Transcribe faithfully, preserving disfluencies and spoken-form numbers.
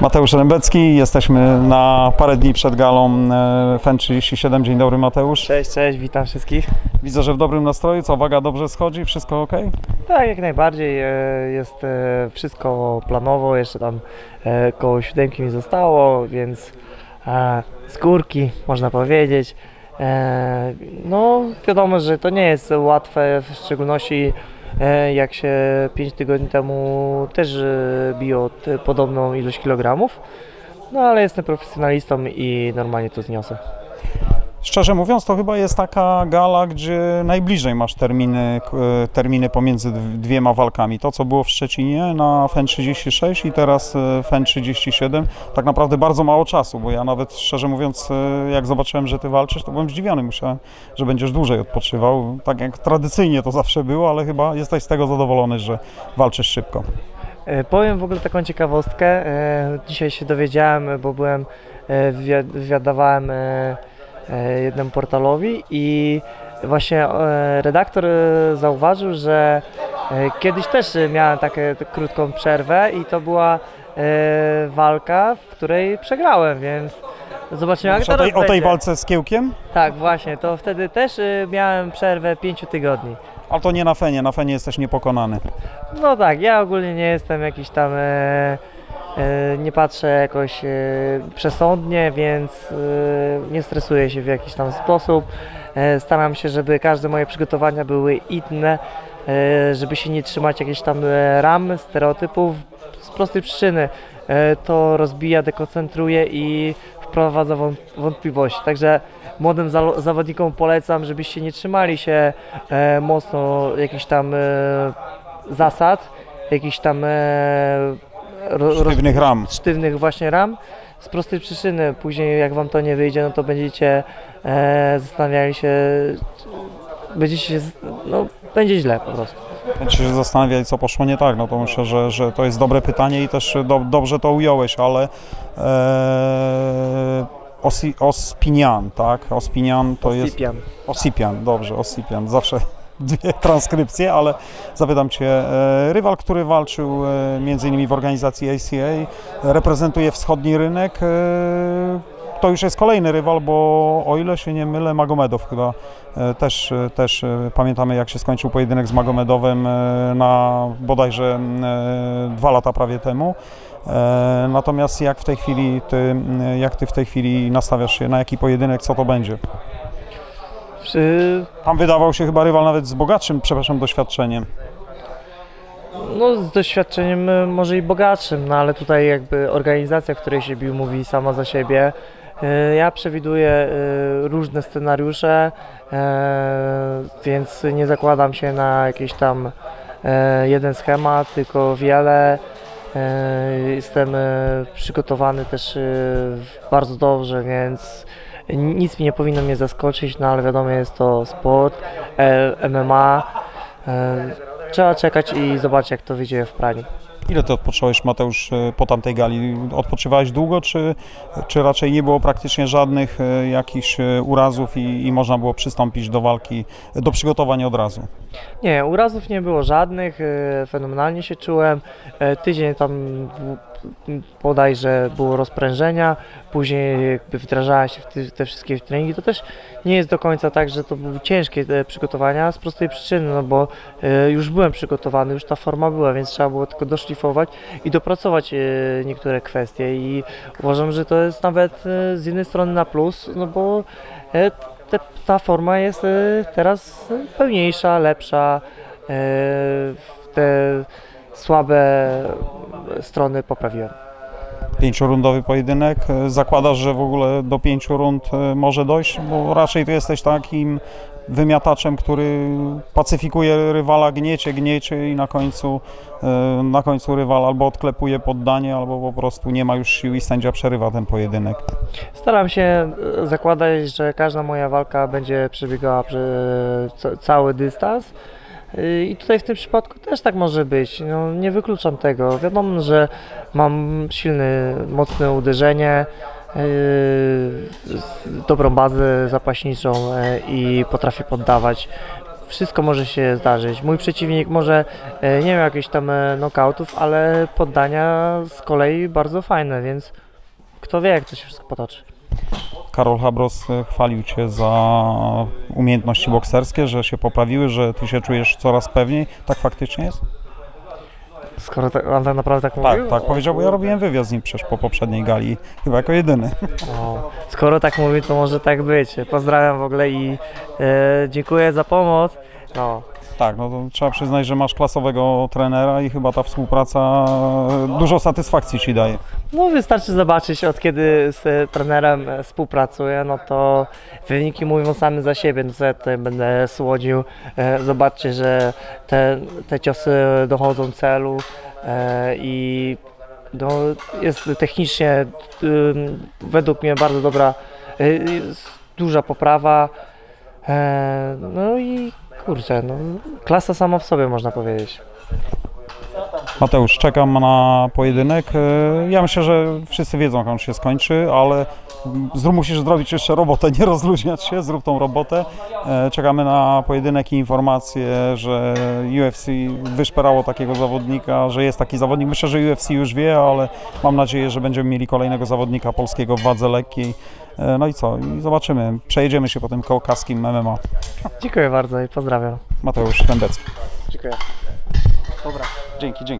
Mateusz Rębecki, jesteśmy na parę dni przed galą F E N trzydzieści siedem. Dzień dobry, Mateusz. Cześć, cześć, witam wszystkich. Widzę, że w dobrym nastroju, co, waga dobrze schodzi, wszystko ok? Tak, jak najbardziej, jest wszystko planowo, jeszcze tam koło siódemki mi zostało, więc z górki, można powiedzieć. No wiadomo, że to nie jest łatwe, w szczególności jak się pięć tygodni temu też biło podobną ilość kilogramów, no ale jestem profesjonalistą i normalnie to zniosę. Szczerze mówiąc, to chyba jest taka gala, gdzie najbliżej masz terminy, terminy pomiędzy dwiema walkami. To, co było w Szczecinie na F E N trzydzieści sześć i teraz F E N trzydzieści siedem, tak naprawdę bardzo mało czasu, bo ja nawet, szczerze mówiąc, jak zobaczyłem, że ty walczysz, to byłem zdziwiony. Myślałem, że będziesz dłużej odpoczywał, tak jak tradycyjnie to zawsze było, ale chyba jesteś z tego zadowolony, że walczysz szybko. Powiem w ogóle taką ciekawostkę. Dzisiaj się dowiedziałem, bo byłem, wywiadowałem jednemu portalowi i właśnie redaktor zauważył, że kiedyś też miałem taką krótką przerwę i to była walka, w której przegrałem, więc zobaczymy, jak teraz będzie. O tej walce z Kiełkiem? Tak, właśnie, to wtedy też miałem przerwę pięciu tygodni. Ale to nie na Fenie, na Fenie jesteś niepokonany. No tak, ja ogólnie nie jestem jakiś tam... Nie patrzę jakoś przesądnie, więc nie stresuję się w jakiś tam sposób. Staram się, żeby każde moje przygotowania były inne, żeby się nie trzymać jakichś tam ram, stereotypów. Z prostej przyczyny to rozbija, dekoncentruje i wprowadza wątpliwości. Także młodym zawodnikom polecam, żebyście nie trzymali się mocno jakichś tam zasad, jakichś tam sztywnych ram. Sztywnych właśnie ram. Z prostej przyczyny, później jak wam to nie wyjdzie, no to będziecie e, zastanawiali się, będziecie się, no będzie źle po prostu. Będziecie się zastanawiali, co poszło nie tak, no to myślę, że, że to jest dobre pytanie i też do, dobrze to ująłeś, ale e, Osi, Osipyan, tak? Osipyan to Osipyan. jest... Osipyan. Dobrze, Osipyan, zawsze... Dwie transkrypcje, ale zapytam cię, rywal, który walczył między innymi w organizacji A C A, reprezentuje wschodni rynek, to już jest kolejny rywal, bo o ile się nie mylę, Magomedow chyba też, też pamiętamy, jak się skończył pojedynek z Magomedowem na bodajże dwa lata prawie temu. Natomiast jak w tej chwili ty, jak ty w tej chwili nastawiasz się, na jaki pojedynek, co to będzie? Tam wydawał się chyba rywal nawet z bogatszym, przepraszam, doświadczeniem. No z doświadczeniem może i bogatszym, no ale tutaj jakby organizacja, w której się bił, mówi sama za siebie. Ja przewiduję różne scenariusze, więc nie zakładam się na jakiś tam jeden schemat, tylko wiele. Jestem przygotowany też bardzo dobrze, więc nic mi nie powinno mnie zaskoczyć, no ale wiadomo, jest to sport, M M A, trzeba czekać i zobaczyć, jak to wyjdzie w praniu. Ile ty odpocząłeś, Mateusz, po tamtej gali? Odpoczywałeś długo, czy, czy raczej nie było praktycznie żadnych jakichś urazów i, i można było przystąpić do walki, do przygotowań od razu? Nie, urazów nie było żadnych, fenomenalnie się czułem, tydzień tam bodajże było rozprężenia, później jakby wdrażała się w te wszystkie treningi. To też nie jest do końca tak, że to były ciężkie te przygotowania z prostej przyczyny, no bo już byłem przygotowany, już ta forma była, więc trzeba było tylko doszlifować i dopracować niektóre kwestie i uważam, że to jest nawet z jednej strony na plus, no bo te, ta forma jest teraz pełniejsza, lepsza, te słabe strony poprawiłem. Pięciorundowy pojedynek. Zakładasz, że w ogóle do pięciu rund może dojść? Bo raczej ty jesteś takim wymiataczem, który pacyfikuje rywala, gniecie, gniecie i na końcu, na końcu rywal albo odklepuje poddanie, albo po prostu nie ma już sił i sędzia przerywa ten pojedynek. Staram się zakładać, że każda moja walka będzie przebiegała cały dystans. I tutaj w tym przypadku też tak może być, no, nie wykluczam tego. Wiadomo, że mam silne, mocne uderzenie, yy, dobrą bazę zapaśniczą yy, i potrafię poddawać, wszystko może się zdarzyć. Mój przeciwnik może nie miał jakichś tam nokautów, ale poddania z kolei bardzo fajne, więc kto wie, jak to się wszystko potoczy. Karol Chabros chwalił Cię za umiejętności bokserskie, że się poprawiły, że Ty się czujesz coraz pewniej. Tak faktycznie jest? Skoro tak, on tak naprawdę tak mówił? Tak, tak powiedział, bo ja robiłem wywiad z nim przecież po poprzedniej gali, chyba jako jedyny. O, skoro tak mówi, to może tak być. Pozdrawiam w ogóle i e, dziękuję za pomoc. No. Tak, no to trzeba przyznać, że masz klasowego trenera i chyba ta współpraca dużo satysfakcji Ci daje. No wystarczy zobaczyć, od kiedy z trenerem współpracuję, no to wyniki mówią same za siebie, no co ja tutaj będę słodził. Zobaczcie, że te, te ciosy dochodzą celu i no, jest technicznie według mnie bardzo dobra, duża poprawa, no i kurczę, no, klasa sama w sobie, można powiedzieć. Mateusz, czekam na pojedynek. Ja myślę, że wszyscy wiedzą, jak on się skończy, ale zrób, musisz zrobić jeszcze robotę, nie rozluźniać się, zrób tą robotę. Czekamy na pojedynek i informacje, że U F C wyszperało takiego zawodnika, że jest taki zawodnik. Myślę, że U F C już wie, ale mam nadzieję, że będziemy mieli kolejnego zawodnika polskiego w wadze lekkiej. No i co? I zobaczymy. Przejedziemy się po tym kaukaskim M M A. Dziękuję bardzo i pozdrawiam. Mateusz Rębecki. Dziękuję. Dobra. Dzięki, dzięki.